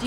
Do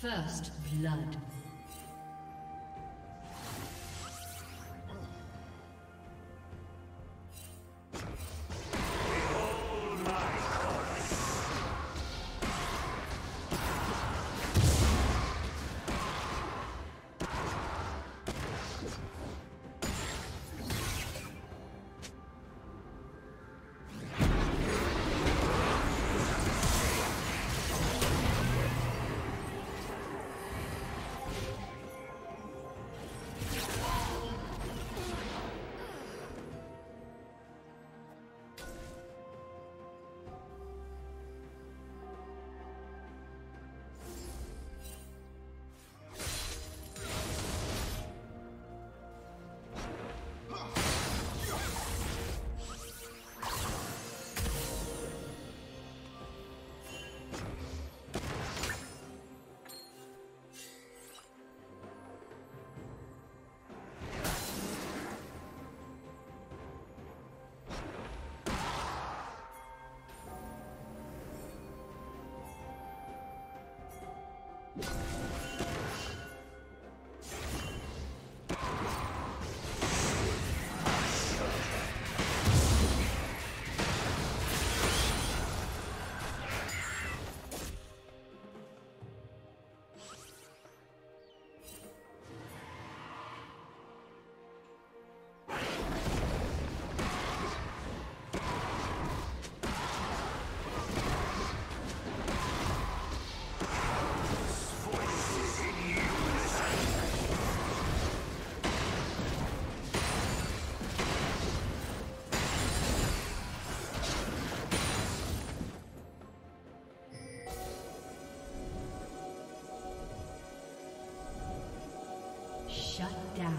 First blood. Shut down.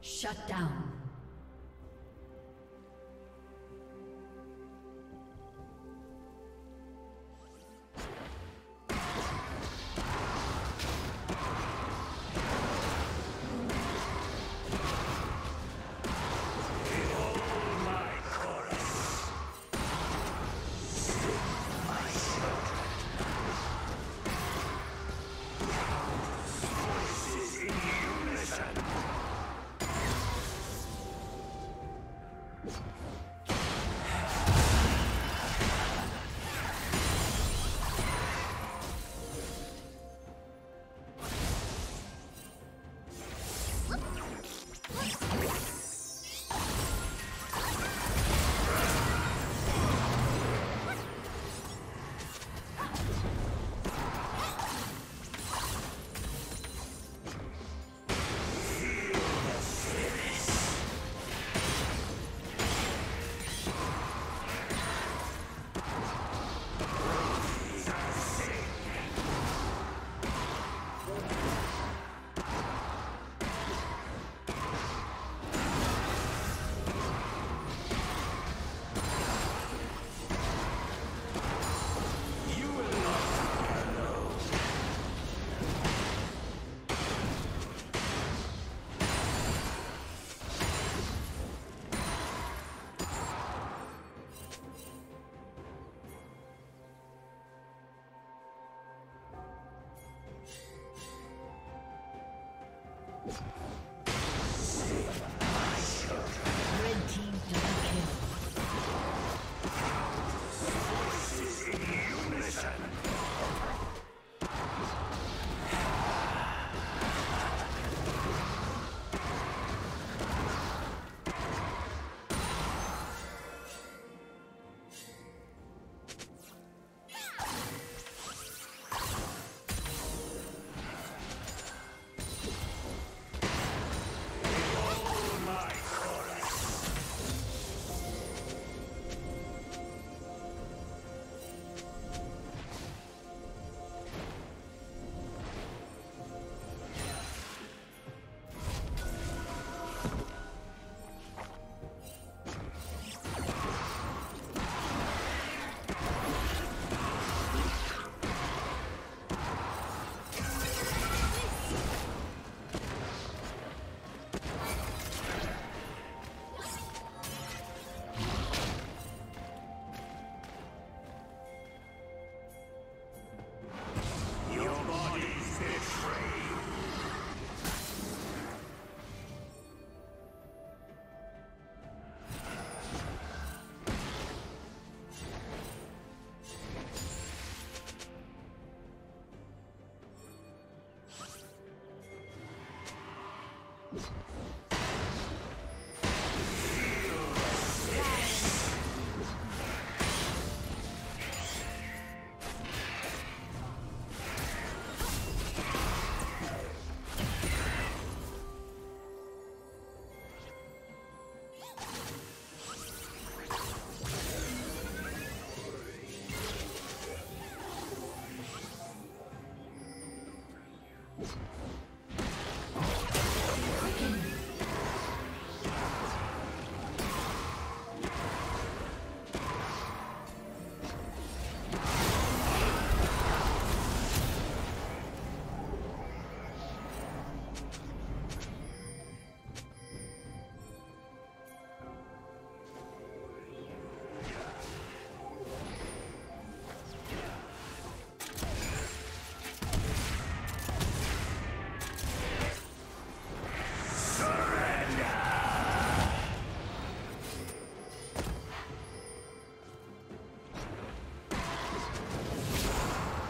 Shut down.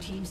Team's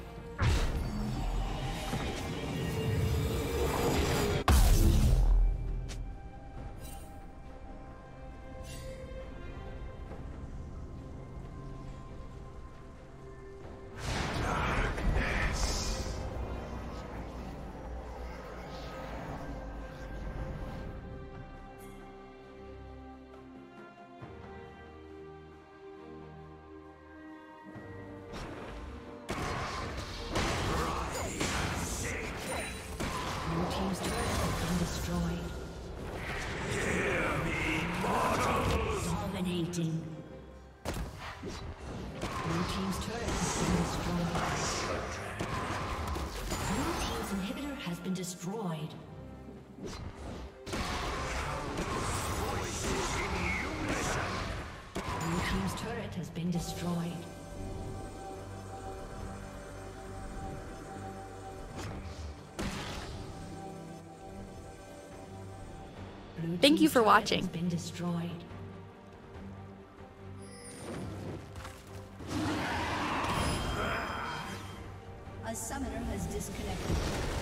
Thank you for watching. A summoner has disconnected.